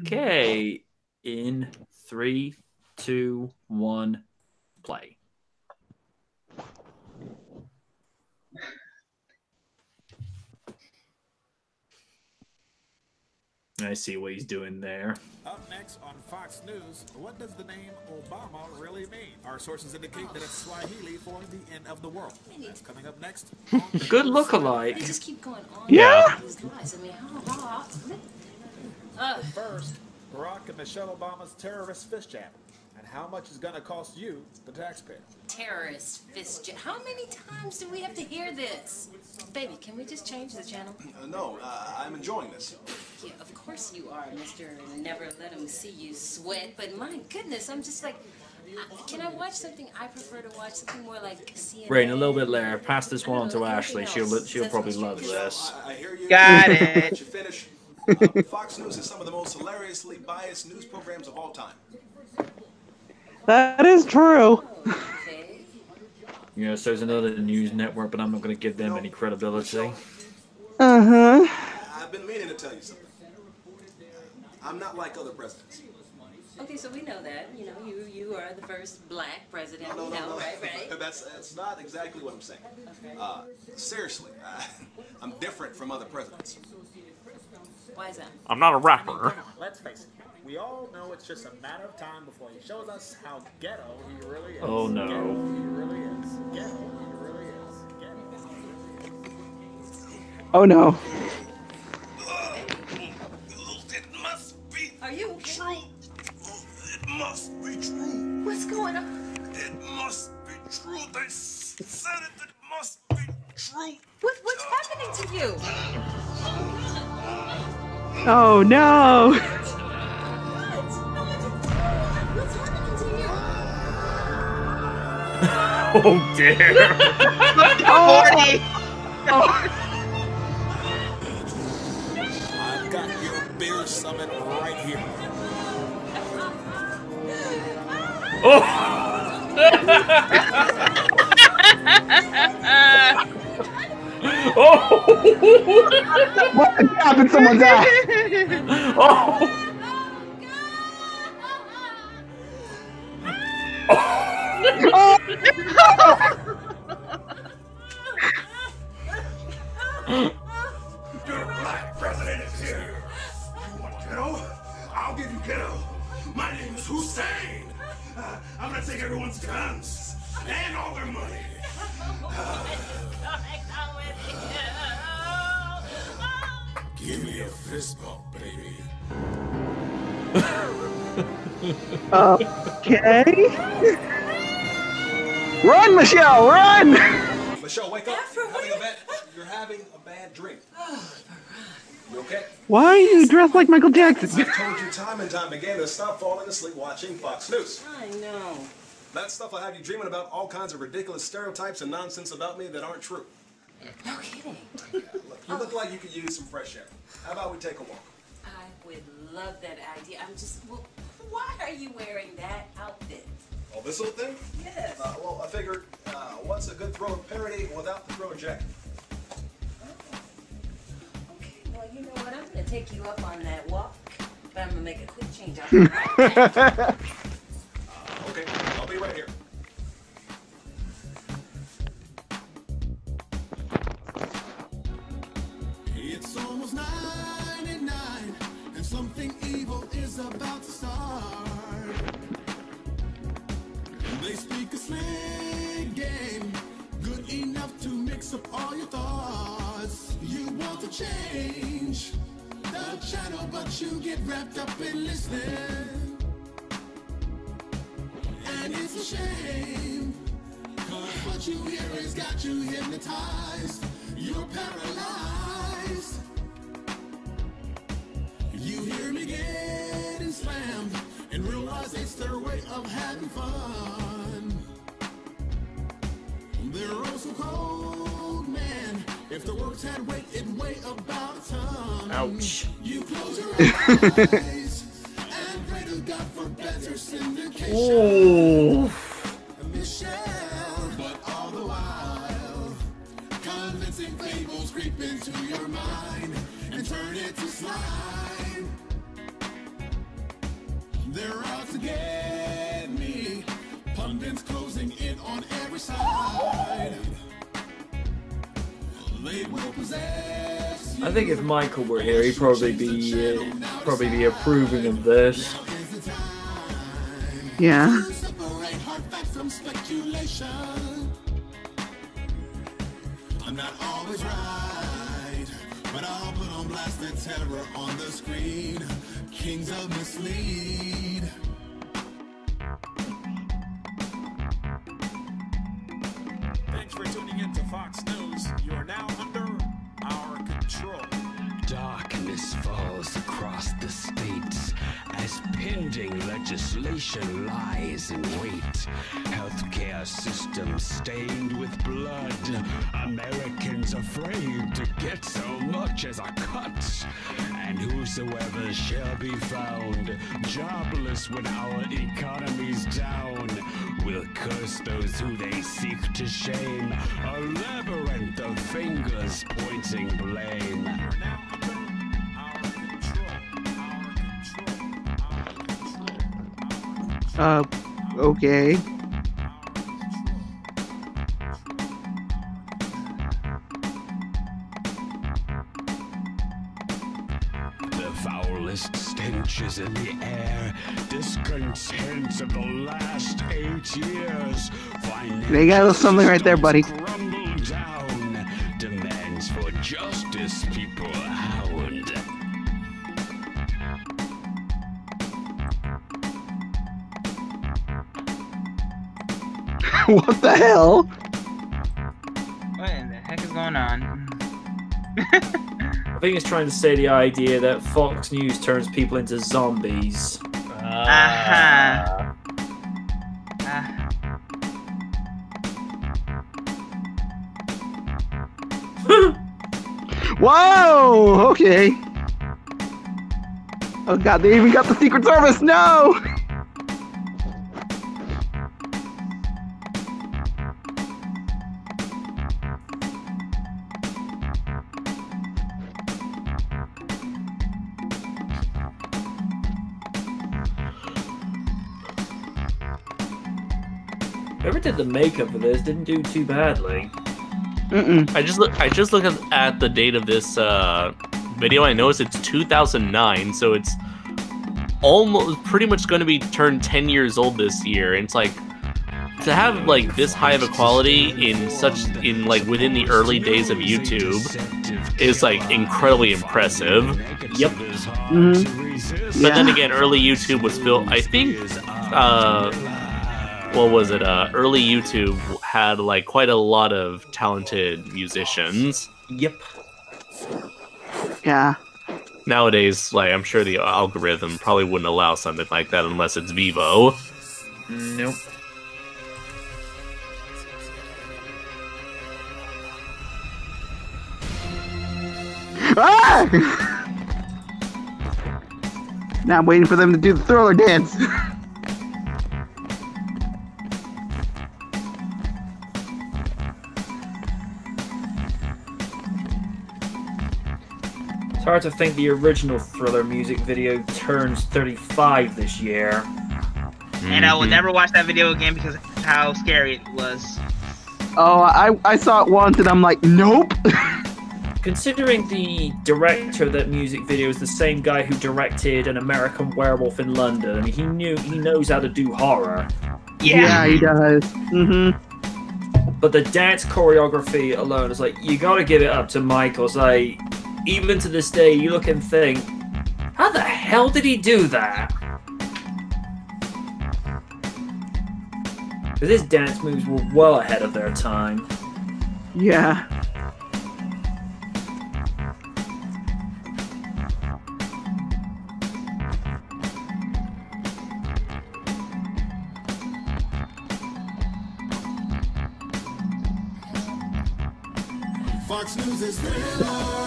Okay. In 3, 2, 1, play. I see what he's doing there. Up next on Fox News, what does the name Obama really mean? Our sources indicate that it's Swahili for the end of the world. That's coming up next. Good lookalike. They just keep going on. Yeah. First, Barack and Michelle Obama's terrorist fist jab. And how much is going to cost you, the taxpayer? Terrorist fist jab. How many times do we have to hear this? Baby, can we just change the channel? No, I'm enjoying this. Yeah, of course you are, Mr. Never Let Him See You Sweat. But my goodness, I'm just like, can I watch something? I prefer to watch something more like CNN. Rain, a little bit later. Pass this one to Ashley. She'll probably love this. I hear you. Got it. Fox News is some of the most hilariously biased news programs of all time. That is true. Yes, there's another news network, but I'm not going to give them any credibility. I've been meaning to tell you something. I'm not like other presidents. Okay, so we know that. You know, you are the first black president. No, right? That's not exactly what I'm saying. Okay. Seriously, I'm different from other presidents. Why is that? I'm not a rapper. I mean, come on, let's face it. We all know it's just a matter of time before he shows us how ghetto he really is. Oh no. Ghetto, he really is. Ghetto, he really is. Ghetto. Oh no. It must be true. It must be true. What's going on? It must be true. They said it. It must be true. What's happening to you? Oh no. Oh dear! I've got your beer summit right here. Oh! Oh! What happened? Someone died. Oh! Your black president is here. You want ghetto? I'll give you ghetto. My name is Hussein. I'm gonna take everyone's guns and all their money. Give me a fist bump, baby. Okay. Run, Michelle, run! Michelle, wake up. You're having a bad drink. Oh, you okay? Why are you dressed like Michael Jackson? I've told you time and time again to stop falling asleep watching Fox News. I know. That stuff will have you dreaming about all kinds of ridiculous stereotypes and nonsense about me that aren't true. No kidding. Yeah, look, you look like you could use some fresh air. How about we take a walk? I would love that idea. I'm just... Well, why are you wearing that outfit? Oh, this little thing? Yes. Well, I figured, what's a good throw of parody without the throw of jacket? Oh. Okay, well, you know what? I'm going to take you up on that walk, but I'm going to make a quick change on it. Okay, I'll be right here. It's almost 9:09, and something evil is about to start. They speak a slang game, good enough to mix up all your thoughts. You want to change the channel, but you get wrapped up in listening. And it's a shame, cause what you hear has got you hypnotized. You're paralyzed. You hear me getting slammed and realize it's their way of having fun. They're all so cold, man. If the words had weight, it'd weigh about a ton. Ouch. You close your eyes and pray to God for better syndication. Oh. Michelle, but all the while, convincing fables creep into your mind and turn it to slime. They're out to get me. Pundits closing in on every side. They will possess you. I think if Michael were here, he'd probably be approving of this. Yeah. I'm not always right, but I'll put on blast the terror on the screen. Kings of mislead. Thanks for tuning in to Fox News. You are now under our control. Darkness falls across the states as pending legislation lies in wait. Healthcare systems stained with blood. Americans afraid to get so much as a cut. And whosoever shall be found jobless when our economy's down will curse those who they seek to shame. A labyrinth of fingers pointing blame. Okay. The foulest stenches in the air, discontents of the last 8 years. They got a little something right there, buddy. Down, demands for justice, people hound. What the hell? What in the heck is going on? I think it's trying to say the idea that Fox News turns people into zombies. Aha. Whoa! Okay. Oh god, they even got the Secret Service! No! Whoever did the makeup for this didn't do too badly. Mm-mm. I just look at the date of this video. And I notice it's 2009, so it's almost pretty much going to be turned 10 years old this year. And it's like to have like this high of a quality in within the early days of YouTube is like incredibly impressive. Yep. Mm-hmm. But yeah. Then again, early YouTube was built. I think. What was it? Early YouTube had like quite a lot of talented musicians. Yep. Yeah. Nowadays, like I'm sure the algorithm probably wouldn't allow something like that unless it's Vivo. Nope. Ah! Now I'm waiting for them to do the Thriller dance. Hard to think the original Thriller music video turns 35 this year. And I will never watch that video again because of how scary it was. Oh, I saw it once and I'm like, nope. Considering the director of that music video is the same guy who directed An American Werewolf in London, he knows how to do horror. Yeah, he does. Mm-hmm. But the dance choreography alone is like, you gotta give it up to Michael's like. Even to this day, you look and think, how the hell did he do that? Because his dance moves were well ahead of their time. Yeah. Fox News is Thriller.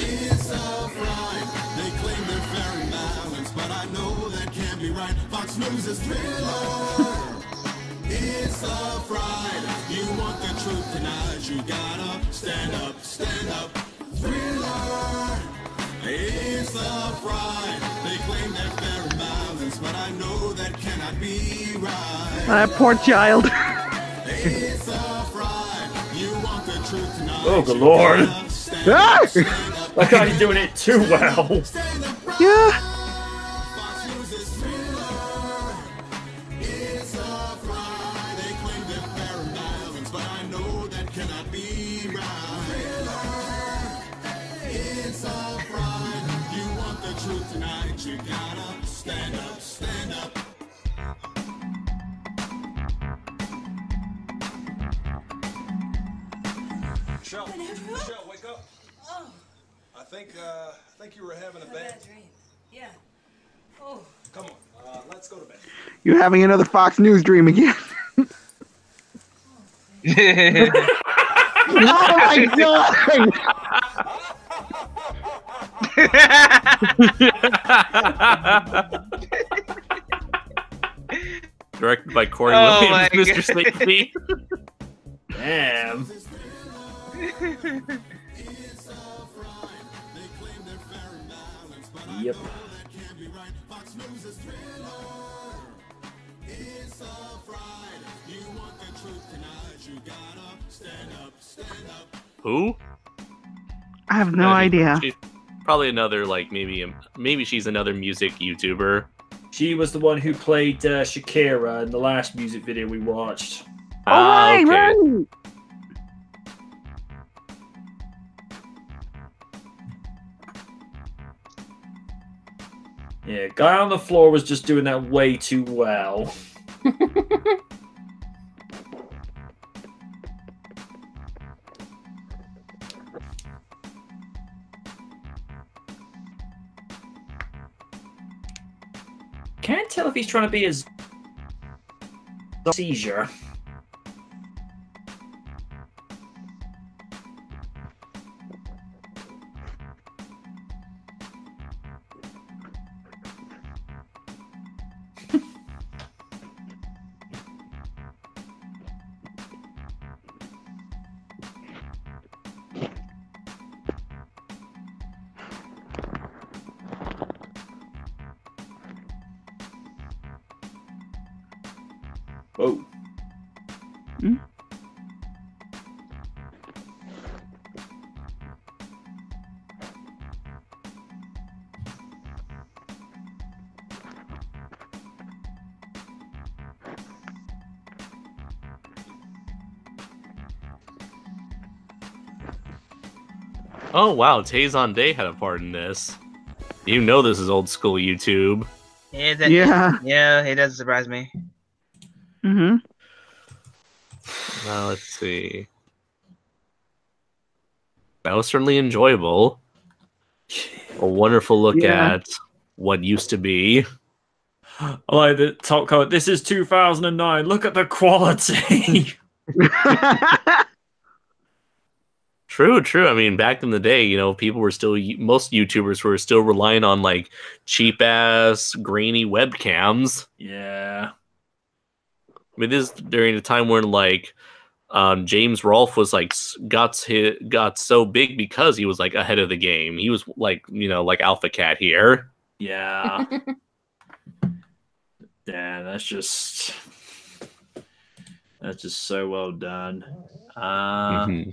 It's a crime. They claim they're fair and balanced, but I know that can't be right. Fox News is Thriller. It's a pride. You want the truth tonight, you gotta stand up, stand up. Thriller. It's a pride. They claim they're fair and balanced. That poor child. Oh, good Lord. Like how you're doing it too well. Yeah. Michelle, wake up. Oh. I think you were having a bad dream. Yeah. Oh. Come on. Let's go to bed. You're having another Fox News dream again. Oh, my God. Directed by Corey Williams, Mr. Sleepy. Damn. Yep. Who? I have no idea. She's probably another, like, maybe she's another music YouTuber. She was the one who played Shakira in the last music video we watched. Oh, right, okay. Right. Yeah, guy on the floor was just doing that way too well. Can't tell if he's trying to be his seizure. Whoa. Hmm? Oh wow, Tazon Day had a part in this. You know this is old school YouTube. Yeah, that, yeah, it doesn't surprise me. Mm-hmm. Let's see. That was certainly enjoyable. A wonderful look at what used to be. I like the top comment. This is 2009. Look at the quality. True, true. I mean, back in the day, you know, people were still, most YouTubers were still relying on like cheap ass, grainy webcams. Yeah. I mean, this is during a time when, like, James Rolfe was, like, got so big because he was, like, ahead of the game. He was, like, you know, like Alpha Cat here. Yeah. Yeah, that's just so well done. Mm-hmm.